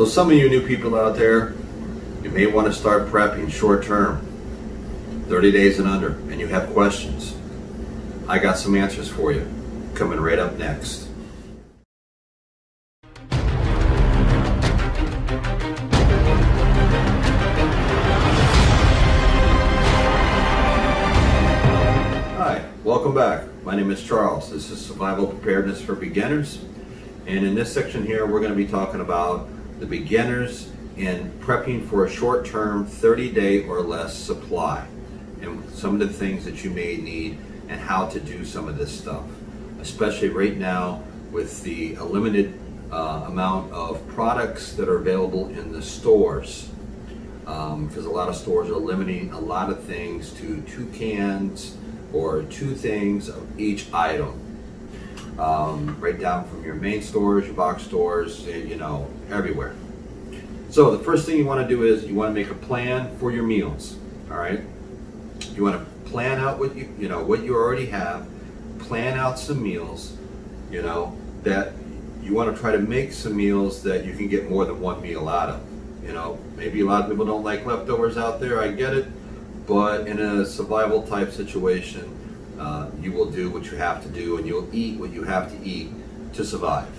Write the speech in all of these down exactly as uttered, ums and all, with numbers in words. So some of you new people out there, you may want to start prepping short term, thirty days and under, and you have questions. I got some answers for you coming right up next. Hi, welcome back. My name is Charles. This is Survival Preparedness for Beginners. And in this section here, we're going to be talking about the beginners and prepping for a short-term thirty-day or less supply, and some of the things that you may need and how to do some of this stuff, especially right now with the limited uh, amount of products that are available in the stores, um, because a lot of stores are limiting a lot of things to two cans or two things of each item. Um, right down from your main stores, your box stores, you know, everywhere. So the first thing you want to do is you want to make a plan for your meals. All right, you want to plan out what you you know what you already have. Plan out some meals. You know that you want to try to make some meals that you can get more than one meal out of. You know, maybe a lot of people don't like leftovers out there. I get it, but in a survival type situation, Uh, you will do what you have to do, and you'll eat what you have to eat to survive,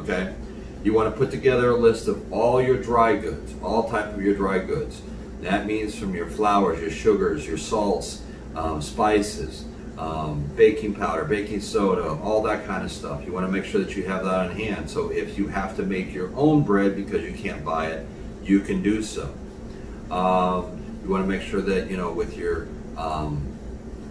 okay? You want to put together a list of all your dry goods, all type of your dry goods. That means from your flours, your sugars, your salts, um, spices, um, baking powder, baking soda, all that kind of stuff. You want to make sure that you have that on hand. So if you have to make your own bread because you can't buy it, you can do so. Um, you want to make sure that, you know, with your... Um,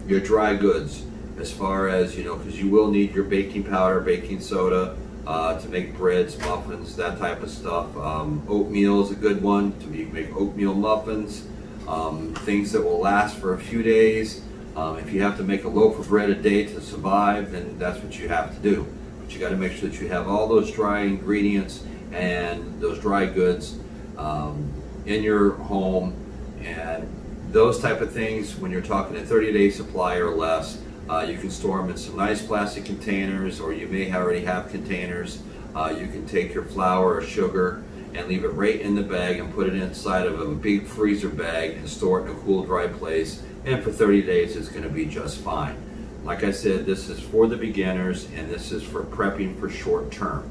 your dry goods, as far as, you know, because you will need your baking powder, baking soda uh, to make breads, muffins, that type of stuff. Um, oatmeal is a good one to make oatmeal muffins, um, things that will last for a few days. Um, if you have to make a loaf of bread a day to survive, then that's what you have to do. But you got to make sure that you have all those dry ingredients and those dry goods um, in your home. And those type of things, when you're talking a thirty-day supply or less, uh, you can store them in some nice plastic containers, or you may already have containers. Uh, you can take your flour or sugar and leave it right in the bag and put it inside of a big freezer bag and store it in a cool, dry place. And for thirty days, it's going to be just fine. Like I said, this is for the beginners, and this is for prepping for short term.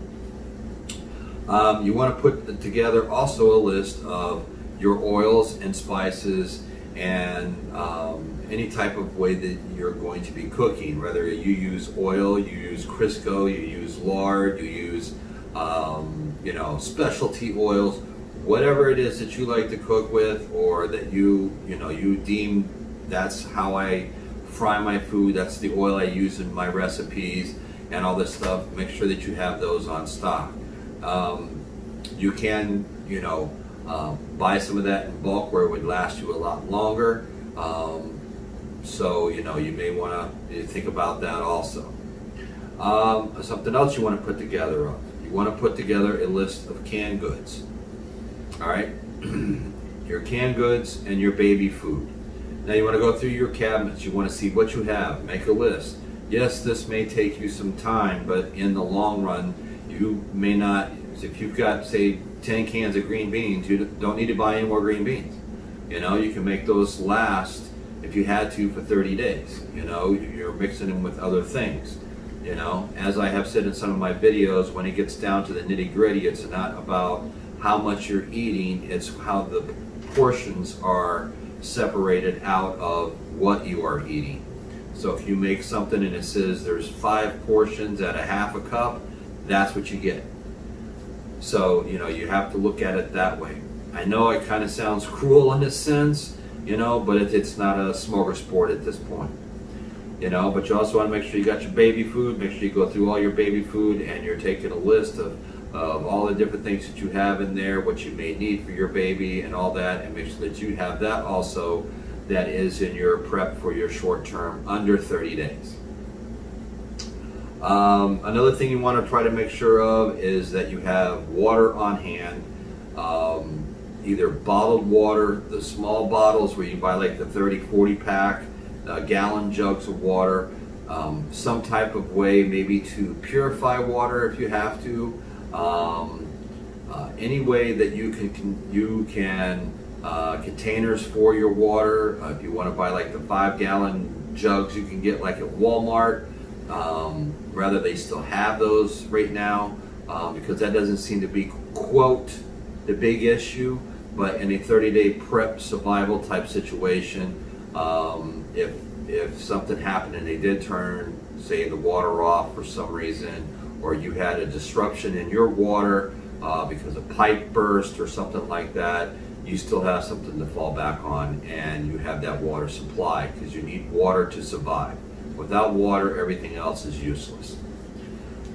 Um, you want to put together also a list of your oils and spices, and um, any type of way that you're going to be cooking, whether you use oil, you use Crisco, you use lard, you use um, you know, specialty oils, whatever it is that you like to cook with, or that you you know you deem that's how I fry my food, that's the oil I use in my recipes and all this stuff. Make sure that you have those on stock. Um, you can you know Um, buy some of that in bulk where it would last you a lot longer. Um, so, you know, you may want to think about that also. Um, something else you want to put together of. You want to put together a list of canned goods. All right? Your canned goods and your baby food. Now you want to go through your cabinets. You want to see what you have. Make a list. Yes, this may take you some time, but in the long run, you may not. If you've got, say, ten cans of green beans, you don't need to buy any more green beans. You know, you can make those last if you had to for thirty days. You know, you're mixing them with other things. You know, as I have said in some of my videos, when it gets down to the nitty-gritty, it's not about how much you're eating, it's how the portions are separated out of what you are eating. So if you make something and it says there's five portions at a half a cup, that's what you get. So, you know, you have to look at it that way. I know it kind of sounds cruel in a sense, you know, but it, it's not a smorgasbord at this point. You know, but you also want to make sure you got your baby food. Make sure you go through all your baby food and you're taking a list of, of all the different things that you have in there, what you may need for your baby and all that, and make sure that you have that also that is in your prep for your short term under thirty days. Um, another thing you want to try to make sure of is that you have water on hand, um, either bottled water, the small bottles where you buy like the thirty, forty pack, uh, gallon jugs of water, um, some type of way maybe to purify water if you have to, um, uh, any way that you can, can you can uh, containers for your water. Uh, if you want to buy like the five gallon jugs, you can get like at Walmart. Um, rather, they still have those right now um, because that doesn't seem to be quote the big issue. But in a thirty day prep survival type situation, um, if if something happened and they did turn, say, the water off for some reason, or you had a disruption in your water uh, because a pipe burst or something like that, you still have something to fall back on, and you have that water supply because you need water to survive. Without water, everything else is useless.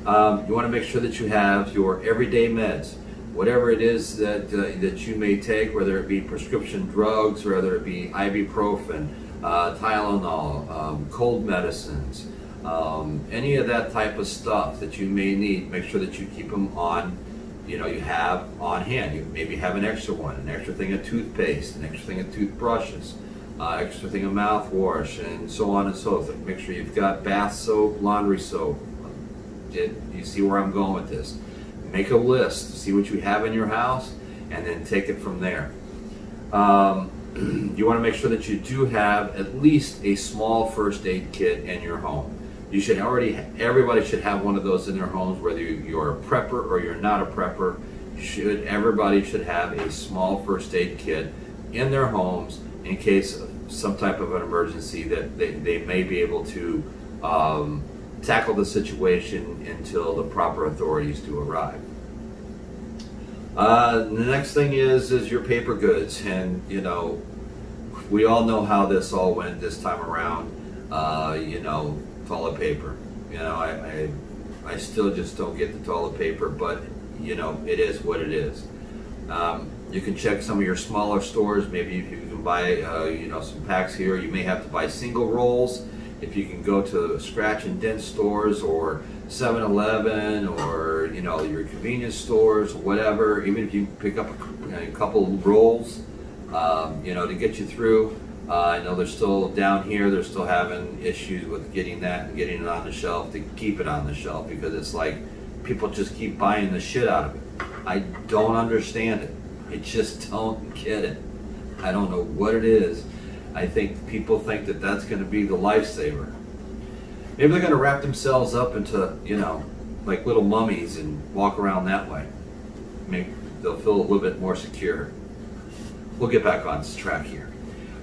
Um, you want to make sure that you have your everyday meds. Whatever it is that, uh, that you may take, whether it be prescription drugs, whether it be ibuprofen, uh, Tylenol, um, cold medicines, um, any of that type of stuff that you may need, make sure that you keep them on, you know, you have on hand. You maybe have an extra one, an extra thing of toothpaste, an extra thing of toothbrushes, uh, extra thing of mouthwash, and so on and so forth. Make sure you've got bath soap, laundry soap. Did you see where I'm going with this? Make a list, see what you have in your house, and then take it from there. Um, you want to make sure that you do have at least a small first aid kit in your home. You should already, everybody should have one of those in their homes, whether you're a prepper or you're not a prepper. Should everybody should have a small first aid kit in their homes in case of some type of an emergency that they, they may be able to um, tackle the situation until the proper authorities do arrive. Uh, the next thing is is your paper goods, and you know we all know how this all went this time around. Uh, you know, toilet paper. You know, I, I I still just don't get the toilet paper, but you know it is what it is. Um, you can check some of your smaller stores. Maybe if you can buy uh, you know some packs here. You may have to buy single rolls. If you can go to scratch and dent stores or seven eleven or you know your convenience stores, whatever, even if you pick up a, a couple rolls, um, you know to get you through. Uh, I know they're still down here. They're still having issues with getting that and getting it on the shelf to keep it on the shelf because it's like people just keep buying the shit out of it. I don't understand it. I just don't get it. I don't know what it is. I think people think that that's going to be the lifesaver. Maybe they're going to wrap themselves up into, you know, like little mummies and walk around that way. Maybe they'll feel a little bit more secure. We'll get back on track here.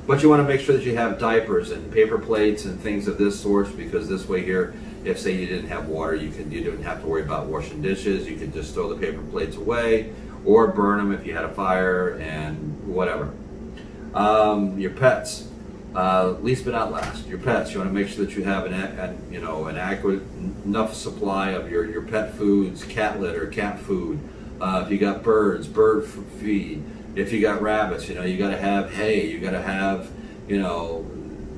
But you want to make sure that you have diapers and paper plates and things of this sort, because this way here, if say you didn't have water, you could you didn't have to worry about washing dishes. You could just throw the paper plates away or burn them if you had a fire and whatever. Um, your pets, uh, least but not last, your pets. You want to make sure that you have an, an you know an adequate enough supply of your your pet foods, cat litter, cat food. Uh, if you got birds, bird feed. If you got rabbits, you know you got to have hay. You got to have you know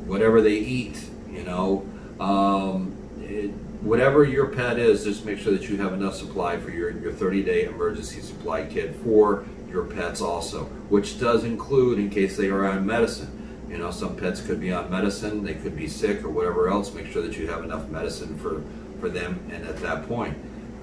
whatever they eat. You know um, it, whatever your pet is, just make sure that you have enough supply for your your thirty day emergency supply kit for your pets also, which does include in case they are on medicine. You know, some pets could be on medicine, they could be sick or whatever else. Make sure that you have enough medicine for, for them and at that point.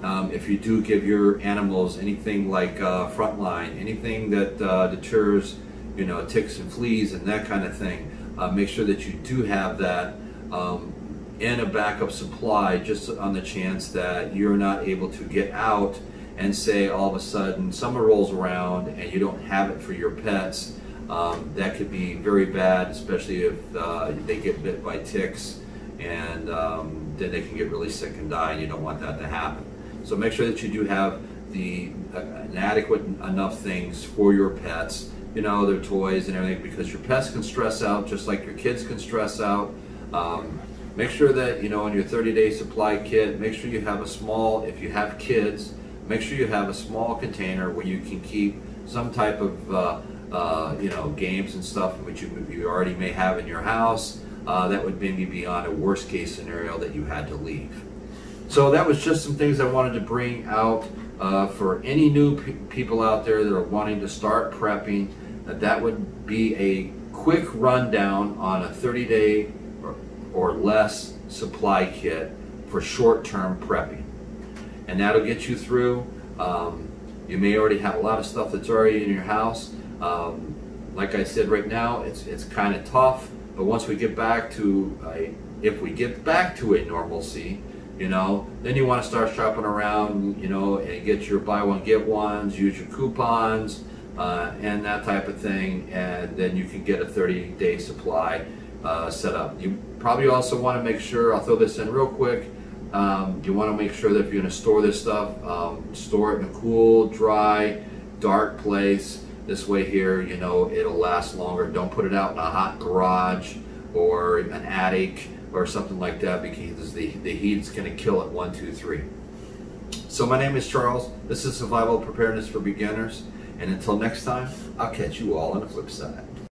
Um, if you do give your animals anything like uh, Frontline, anything that uh, deters, you know, ticks and fleas and that kind of thing, uh, make sure that you do have that um, in a backup supply just on the chance that you're not able to get out and say all of a sudden summer rolls around and you don't have it for your pets. Um, that could be very bad, especially if uh, they get bit by ticks, and um, then they can get really sick and die, and you don't want that to happen. So make sure that you do have the uh, adequate enough things for your pets, you know, their toys and everything, because your pets can stress out just like your kids can stress out. Um, make sure that, you know, in your thirty day supply kit, make sure you have a small, if you have kids, make sure you have a small container where you can keep some type of, uh, uh, you know, games and stuff which you, you already may have in your house. Uh, that would maybe be on a worst case scenario that you had to leave. So that was just some things I wanted to bring out uh, for any new pe people out there that are wanting to start prepping. That that would be a quick rundown on a thirty day or, or less supply kit for short-term prepping. And that'll get you through. Um, You may already have a lot of stuff that's already in your house. Um, like I said, right now it's it's kind of tough, but once we get back to a, if we get back to a normalcy, you know, then you want to start shopping around, you know, and get your buy one get ones, use your coupons, uh, and that type of thing, and then you can get a thirty day supply uh, set up. You probably also want to make sure, I'll throw this in real quick, um, you want to make sure that if you're going to store this stuff, um, store it in a cool, dry, dark place. This way here, you know, it'll last longer. Don't put it out in a hot garage or an attic or something like that, because the, the heat's gonna kill it, one, two, three. So my name is Charles. This is Survival Preparedness for Beginners. And until next time, I'll catch you all on the flip side.